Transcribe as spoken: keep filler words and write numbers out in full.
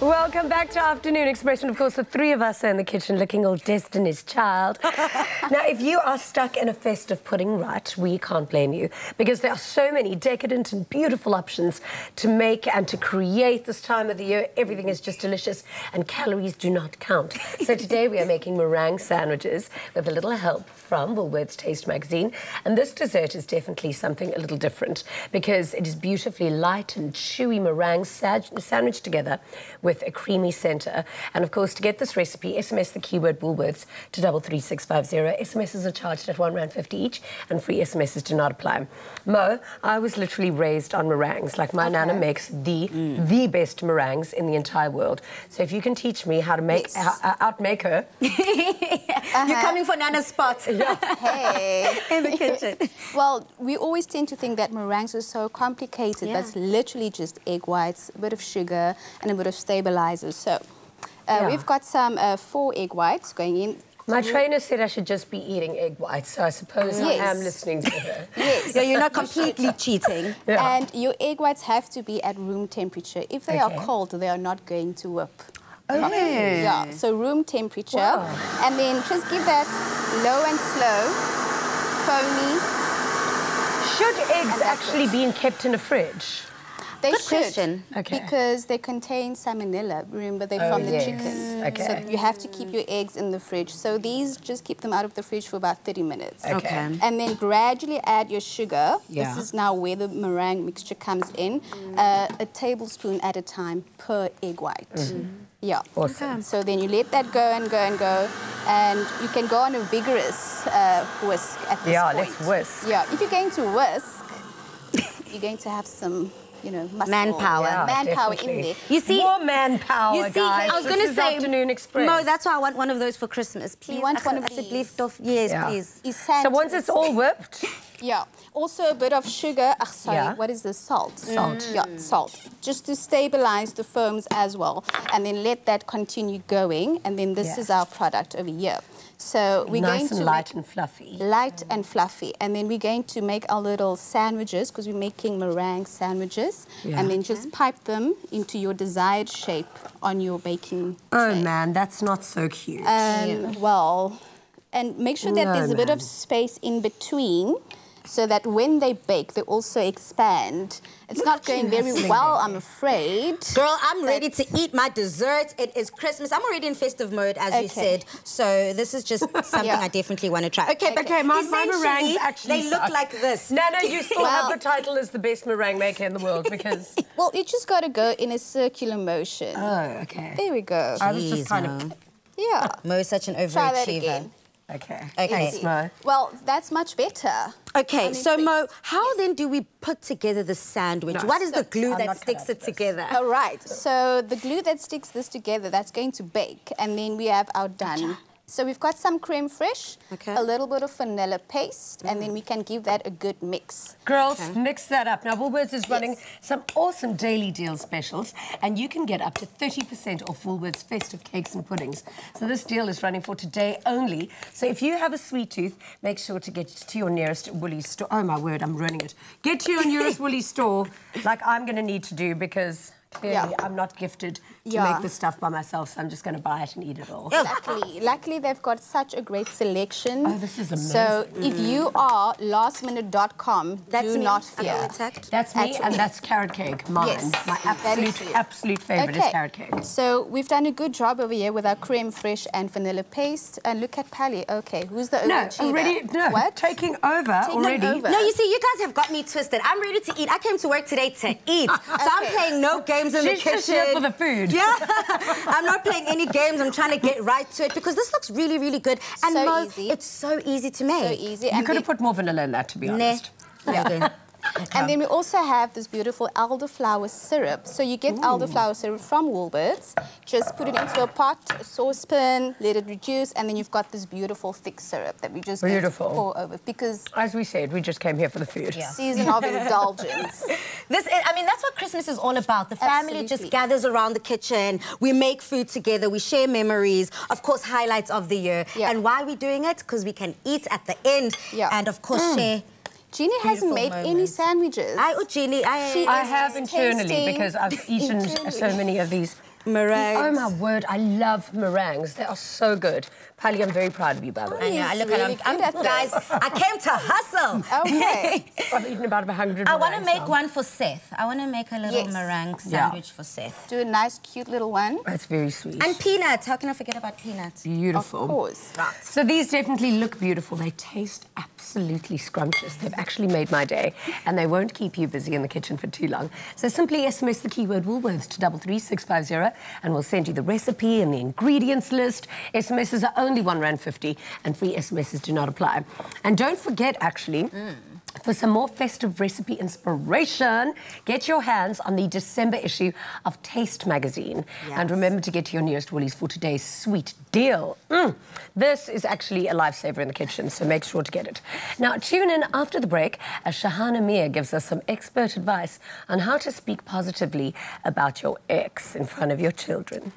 Welcome back to Afternoon Express. And of course, the three of us are in the kitchen looking all Destiny's Child. Now, if you are stuck in a festive pudding rut, we can't blame you, because there are so many decadent and beautiful options to make and to create this time of the year. Everything is just delicious and calories do not count. So today we are making meringue sandwiches with a little help from Woolworths Taste Magazine. And this dessert is definitely something a little different, because it is beautifully light and chewy meringue sandwiched together with with a creamy centre. And of course, to get this recipe, S M S the keyword Woolworths to double three six five zero. S M Ss are charged at one rand fifty each, and free S M Ss do not apply. Mo, I was literally raised on meringues. Like, my okay. nana makes the mm. the best meringues in the entire world. So if you can teach me how to make yes. uh, outmake her, uh-huh. you're coming for nana's spot. Yeah. Hey, in the kitchen. Well, we always tend to think that meringues are so complicated. Yeah. That's literally just egg whites, a bit of sugar, and a bit of stable. Stabilizers. So, uh, yeah. we've got some uh, four egg whites going in. My trainer said I should just be eating egg whites, so I suppose yes. I am listening to her. Yes. So you're not completely cheating. Yeah. And your egg whites have to be at room temperature. If they okay. are cold, they are not going to whip. Oh, okay. Yeah. So room temperature. Wow. And then just give that low and slow, foamy. Should eggs actually it. be kept in a fridge? They Good should, question. Okay. because they contain salmonella. Remember, they're oh, from the yes. chicken. Mm. Okay. So you have to keep your eggs in the fridge. So these, just keep them out of the fridge for about thirty minutes. Okay. okay. And then gradually add your sugar. Yeah. This is now where the meringue mixture comes in. Mm. Uh, a tablespoon at a time per egg white. Mm. Yeah. Awesome. Okay. So then you let that go and go and go. And you can go on a vigorous uh, whisk at this yeah, point. Yeah, let's whisk. Yeah, if you're going to whisk, you're going to have some... You know, manpower. Yeah, manpower in there. You see, more manpower, you see, guys. I was going to say, Afternoon Express. No, that's why I want one of those for Christmas. Please, you want I one of these? Lift off. Yes, yeah. please. So once it's all whipped. Yeah. Also a bit of sugar. Ah, sorry, yeah. what is this? Salt. Salt. Mm. Yeah, salt. Just to stabilize the foams as well. And then let that continue going. And then this yeah. is our product over here. So we're nice going to... Nice and light and fluffy. Light mm. and fluffy. And then we're going to make our little sandwiches, because we're making meringue sandwiches. Yeah. And then just pipe them into your desired shape on your baking Oh, tray. man, that's not so cute. Um, yeah. Well, and make sure that no, there's a man. bit of space in between, so that when they bake, they also expand. It's Look not going very well, I'm afraid. Girl, I'm ready to eat my dessert. It is Christmas. I'm already in festive mode, as okay. you said. So this is just something yeah. I definitely want to try. Okay, okay. but okay, my, my meringues actually They suck. look like this. No, no, you still well, have the title as the best meringue maker in the world, because... Well, you just got to go in a circular motion. Oh, okay. There we go. Jeez, I was just kind Mo. of... Yeah. Mo is such an overachiever. Try that again. Okay. Okay. Thanks, Mo. Well, that's much better. Okay, I mean, so please. Mo, how yes. then do we put together the sandwich? No, what is so the glue I'm that sticks it this. together? All right. So the glue that sticks this together, that's going to bake, and then we have our done. Gotcha. So we've got some creme fraiche, okay. a little bit of vanilla paste, mm. and then we can give that a good mix. Girls, okay. mix that up. Now, Woolworths is running yes. some awesome daily deal specials, and you can get up to thirty percent off Woolworths festive cakes and puddings. So this deal is running for today only. So if you have a sweet tooth, make sure to get to your nearest Woolies store. Oh, my word, I'm ruining it. Get to your nearest Woolies store, like I'm going to need to do, because... Clearly, yeah. I'm not gifted to yeah. make this stuff by myself, so I'm just going to buy it and eat it all. Luckily, luckily they've got such a great selection. Oh, this is amazing. So mm. if you are last minute dot com, that's do me. not fear. That's me, and that's carrot cake, mine. Yes. My absolute, absolute favourite okay. is carrot cake. So we've done a good job over here with our creme fraiche and vanilla paste. And look at Pally. Okay, who's the overachiever? No, already, no, what? taking over taking already. Over. No, you see, you guys have got me twisted. I'm ready to eat. I came to work today to eat, so okay. I'm playing no game. In She's the kitchen. Just here for the food. Yeah. I'm not playing any games. I'm trying to get right to it, because this looks really, really good. And so Mo, easy. It's so easy to make. So easy. You and could have put more vanilla in that, to be honest. Nah. Yeah. Okay. Okay. And then we also have this beautiful elderflower syrup. So you get Ooh. elderflower syrup from Woolworths. Just put it into a pot, a saucepan, let it reduce, and then you've got this beautiful thick syrup that we just beautiful. Get to pour over. Because as we said, we just came here for the food. Yeah. Season of indulgence. This is, I mean, that's what Christmas is all about. The family Absolutely. just gathers around the kitchen. We make food together. We share memories. Of course, highlights of the year. Yeah. And why are we doing it? Because we can eat at the end. Yeah. And of course, mm. share. Jeannie hasn't made moments. any sandwiches. I, oh, Jeannie, I, she I have internally, because I've eaten so many of these meringues. Oh, my word, I love meringues. They are so good. Polly, I'm very proud of you, by the way. I know, I look really at them. I'm, guys, I came to hustle. Okay. I've eaten about a hundred. I want to make now. one for Seth. I want to make a little yes. meringue sandwich yeah. for Seth. Do a nice, cute little one. That's very sweet. And peanuts. How can I forget about peanuts? Beautiful. Of course. Right. So these definitely look beautiful. They taste absolutely scrumptious. They've actually made my day. And they won't keep you busy in the kitchen for too long. So simply S M S the keyword Woolworths to double three six five zero. And we'll send you the recipe and the ingredients list. S M Ss are only one rand fifty and free S M Ss do not apply. And don't forget, actually, mm. for some more festive recipe inspiration, get your hands on the December issue of Taste Magazine. Yes. And remember to get to your nearest Woolies for today's sweet deal. Mm. This is actually a lifesaver in the kitchen, so make sure to get it. Now, tune in after the break as Shahana Mir gives us some expert advice on how to speak positively about your ex in front of your children.